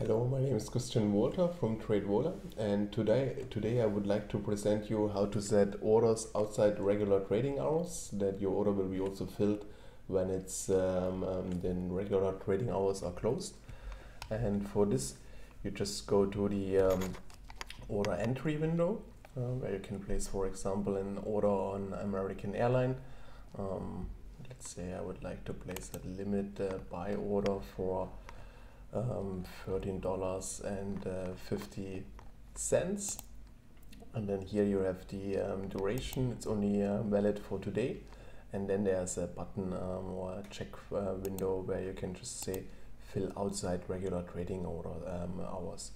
Hello, my name is Christian Walter from TradeWalla, and today I would like to present you how to set orders outside regular trading hours, that your order will be also filled when it's then regular trading hours are closed. And for this you just go to the order entry window where you can place, for example, an order on American Airlines. Let's say I would like to place a limit buy order for $13.50, and then here you have the duration. It's only valid for today, and then there's a button or a check window where you can just say fill outside regular trading order hours.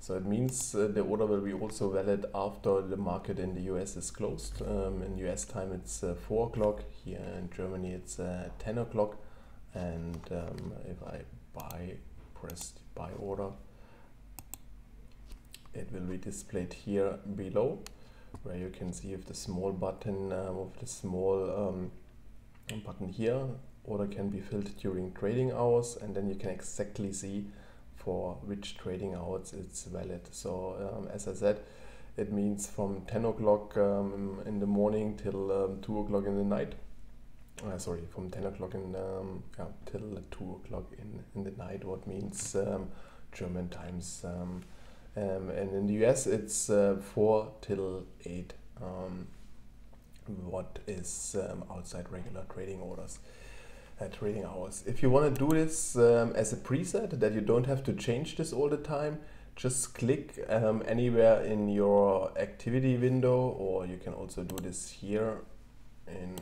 So it means the order will be also valid after the market in the US is closed. In US time it's 4 o'clock, here in Germany it's 10 o'clock, and if I press the buy order, it will be displayed here below, where you can see if the small button of the small button here, order can be filled during trading hours, and then you can exactly see for which trading hours it's valid. So as I said, it means from 10 o'clock in the morning till 2 o'clock in the night. Sorry, from 10 o'clock in till 2 o'clock in the night, what means German times, and in the US it's 4 till 8, what is outside regular trading orders trading hours. If you want to do this as a preset, that you don't have to change this all the time, just click anywhere in your activity window, or you can also do this here in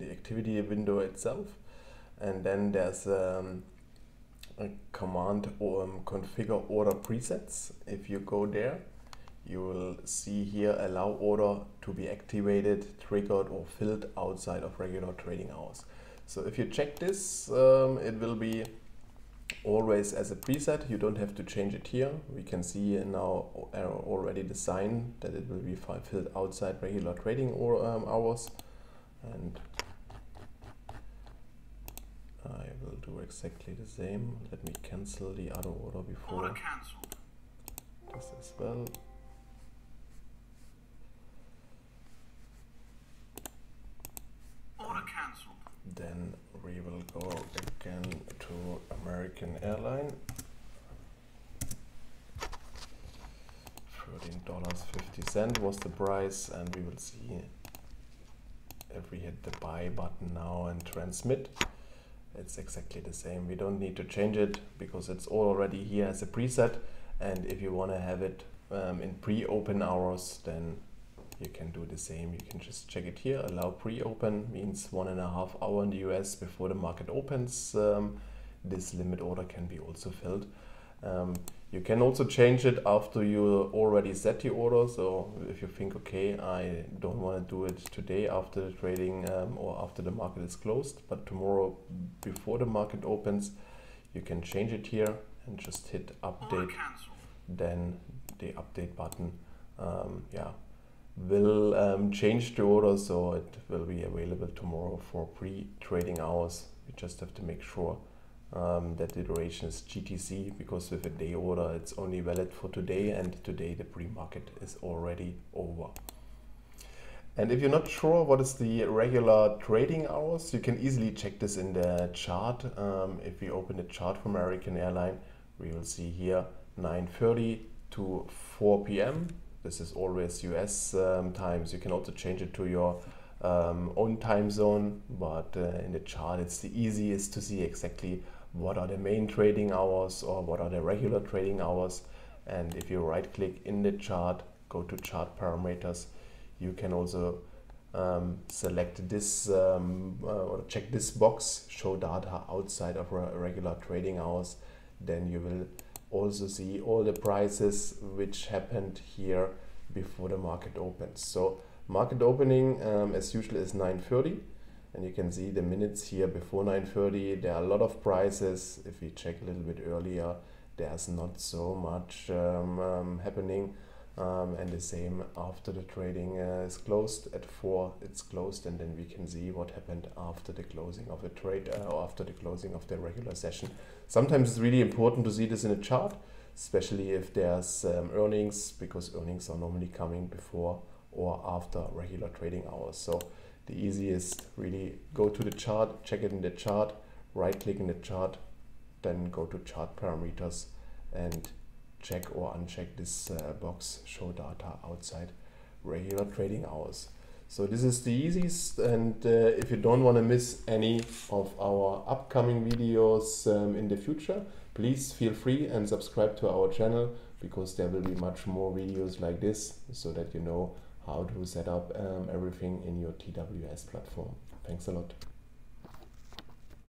the activity window itself, and then there's a command or configure order presets. If you go there, you will see here allow order to be activated, triggered or filled outside of regular trading hours. So if you check this, it will be always as a preset. You don't have to change it here. We can see now already the sign that it will be filled outside regular trading or hours, and I will do exactly the same. Let me cancel the other order before this as well. Then we will go again to American Airlines, $13.50 was the price, and we will see if we hit the buy button now and transmit. It's exactly the same. We don't need to change it because it's already here as a preset, and if you want to have it in pre-open hours, then you can do the same. You can just check it here. Allow pre-open means 1.5 hours in the US before the market opens. This limit order can be also filled. You can also change it after you already set the order. So if you think, okay, I don't want to do it today after the trading or after the market is closed, but tomorrow before the market opens, you can change it here and just hit update. Then the update button will change the order, so it will be available tomorrow for pre-trading hours. You just have to make sure that the duration is GTC, because with a day order it's only valid for today, and today the pre-market is already over. And if you're not sure what is the regular trading hours, you can easily check this in the chart. If we open the chart from American Airlines, we will see here 9:30 to 4 p.m. This is always US times. You can also change it to your own time zone, but in the chart it's the easiest to see exactly what are the main trading hours or what are the regular trading hours. And if you right click in the chart, go to chart parameters, you can also select this or check this box, show data outside of regular trading hours. Then you will also see all the prices which happened here before the market opens. So market opening as usual is 9:30, and you can see the minutes here before 9:30. There are a lot of prices. If we check a little bit earlier, there's not so much happening. and the same after the trading is closed. At 4 it's closed, and then we can see what happened after the closing of the trade or after the closing of the regular session. Sometimes it's really important to see this in a chart, especially if there's earnings, because earnings are normally coming before or after regular trading hours. So the easiest, really, go to the chart, check it in the chart, right click in the chart, then go to chart parameters and check or uncheck this box, show data outside regular trading hours. So this is the easiest, and if you don't want to miss any of our upcoming videos in the future, please feel free and subscribe to our channel, because there will be much more videos like this, so that you know how to set up everything in your TWS platform. Thanks a lot.